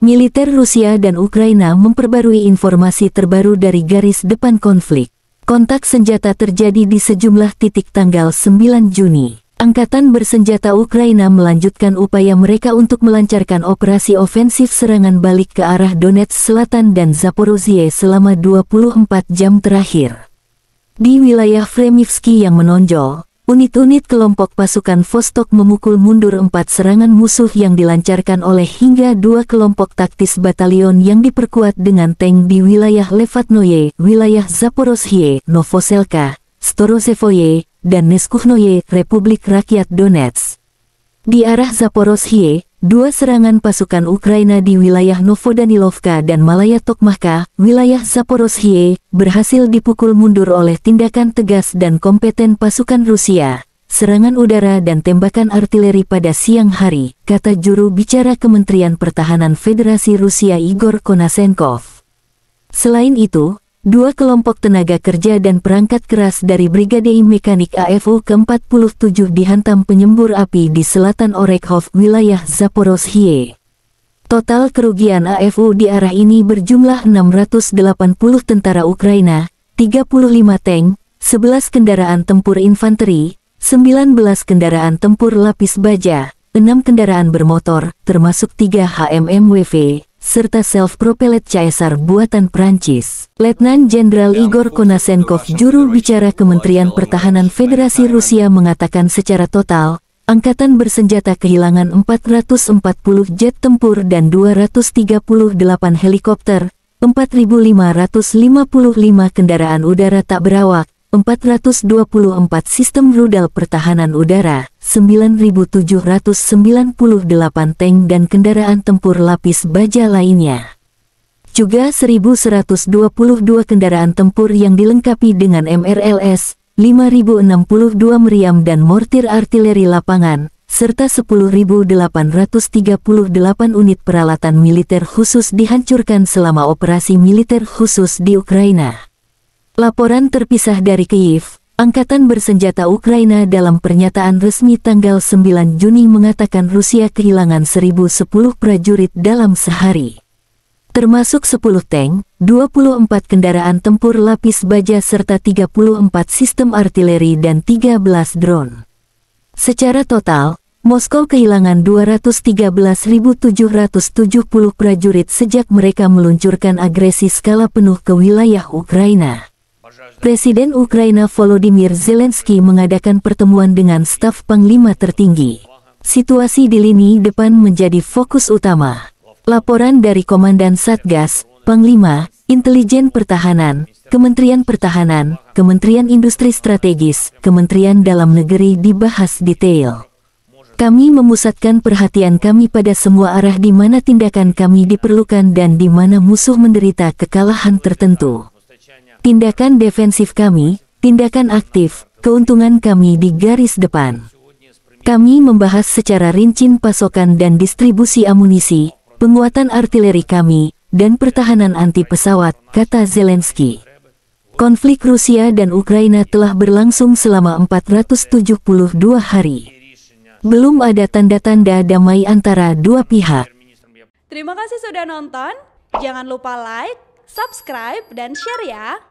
Militer Rusia dan Ukraina memperbarui informasi terbaru dari garis depan konflik. Kontak senjata terjadi di sejumlah titik tanggal 9 Juni. Angkatan bersenjata Ukraina melanjutkan upaya mereka untuk melancarkan operasi ofensif serangan balik ke arah Donetsk Selatan dan Zaporozye selama 24 jam terakhir. Di wilayah Vremievsky yang menonjol, unit-unit kelompok pasukan Vostok memukul mundur 4 serangan musuh yang dilancarkan oleh hingga 2 kelompok taktis batalion yang diperkuat dengan tank di wilayah Levadnoye, wilayah Zaporozhye, Novoselka, Storozhevoye, dan Neskuchnoye, Republik Rakyat Donetsk. Di arah Zaporozhye, 2 serangan pasukan Ukraina di wilayah Novodanilovka dan Malaya Tokmachka, wilayah Zaporozhye, berhasil dipukul mundur oleh tindakan tegas dan kompeten pasukan Rusia, serangan udara dan tembakan artileri pada siang hari, kata juru bicara Kementerian Pertahanan Federasi Rusia Igor Konashenkov. Selain itu, 2 kelompok tenaga kerja dan perangkat keras dari Brigadei Mekanik AFU ke-47 dihantam penyembur api di selatan Orekhov, wilayah Zaporozhye. Total kerugian AFU di arah ini berjumlah 680 tentara Ukraina, 35 tank, 11 kendaraan tempur infanteri, 19 kendaraan tempur lapis baja, 6 kendaraan bermotor, termasuk 3 HMMWV, serta self-propelled Caesar buatan Prancis. Letnan Jenderal Igor Konashenkov, juru bicara Kementerian Pertahanan Federasi Rusia, mengatakan secara total, angkatan bersenjata kehilangan 440 jet tempur dan 238 helikopter, 4.555 kendaraan udara tak berawak, 424 sistem rudal pertahanan udara, 9.798 tank dan kendaraan tempur lapis baja lainnya. Juga 1.122 kendaraan tempur yang dilengkapi dengan MRLS, 5.062 meriam dan mortir artileri lapangan, serta 10.838 unit peralatan militer khusus dihancurkan selama operasi militer khusus di Ukraina. Laporan terpisah dari Kiev, Angkatan Bersenjata Ukraina dalam pernyataan resmi tanggal 9 Juni mengatakan Rusia kehilangan 1.010 prajurit dalam sehari, termasuk 10 tank, 24 kendaraan tempur lapis baja serta 34 sistem artileri dan 13 drone. Secara total, Moskow kehilangan 213.770 prajurit sejak mereka meluncurkan agresi skala penuh ke wilayah Ukraina. Presiden Ukraina Volodymyr Zelensky mengadakan pertemuan dengan staf panglima tertinggi. Situasi di lini depan menjadi fokus utama. Laporan dari Komandan Satgas, Panglima, Intelijen Pertahanan, Kementerian Pertahanan, Kementerian Industri Strategis, Kementerian Dalam Negeri dibahas detail. Kami memusatkan perhatian kami pada semua arah di mana tindakan kami diperlukan dan di mana musuh menderita kekalahan tertentu. Tindakan defensif kami, tindakan aktif, keuntungan kami di garis depan. Kami membahas secara rinci pasokan dan distribusi amunisi, penguatan artileri kami, dan pertahanan anti pesawat, kata Zelensky. Konflik Rusia dan Ukraina telah berlangsung selama 472 hari. Belum ada tanda-tanda damai antara dua pihak. Terima kasih sudah nonton. Jangan lupa like, subscribe, dan share ya!